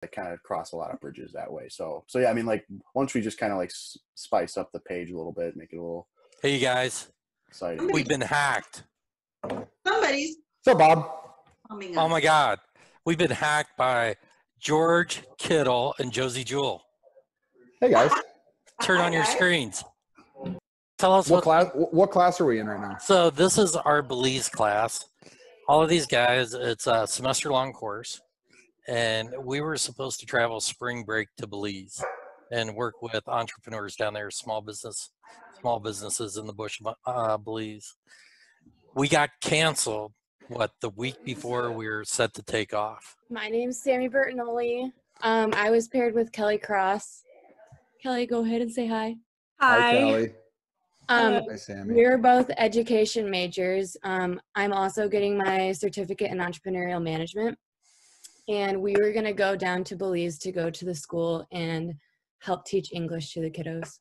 that kind of cross a lot of bridges that way. So yeah, I mean, like, once we just kind of like spice up the page a little bit, make it a little. Hey, you guys. Exciting. We've been hacked. Somebody's. So Bob. Oh my God. We've been hacked by George Kittle and Josie Jewell. Hey guys. Turn on your screens. Tell us what class are we in right now? So this is our Belize class. All of these guys, it's a semester-long course, and we were supposed to travel spring break to Belize and work with entrepreneurs down there, small businesses in the bush of Belize. We got canceled, what, the week before we were set to take off. My name's Sammy Bertinoli. I was paired with Kelly Cross. Kelly, go ahead and say hi. Hi. Hi, Kelly. Hi, Sammy. We're both education majors. I'm also getting my certificate in entrepreneurial management. And we were going to go down to Belize to go to the school and help teach English to the kiddos.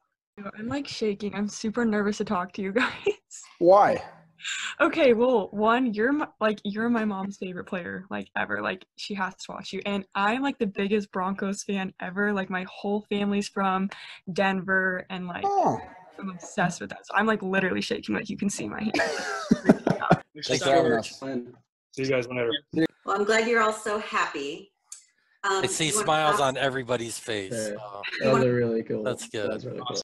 I'm like shaking. I'm super nervous to talk to you guys. Why? Okay, well, one, you're my mom's favorite player, like, ever. Like, she has to watch you. And I'm like the biggest Broncos fan ever. Like, my whole family's from Denver, and like, oh. I'm obsessed with that. So I'm like literally shaking, like you can see my hand. Thanks for having us. See you guys whenever. Well, I'm glad you're all so happy. I see smiles on everybody's face. Yeah. Oh, they're really cool. That's good. That's really cool.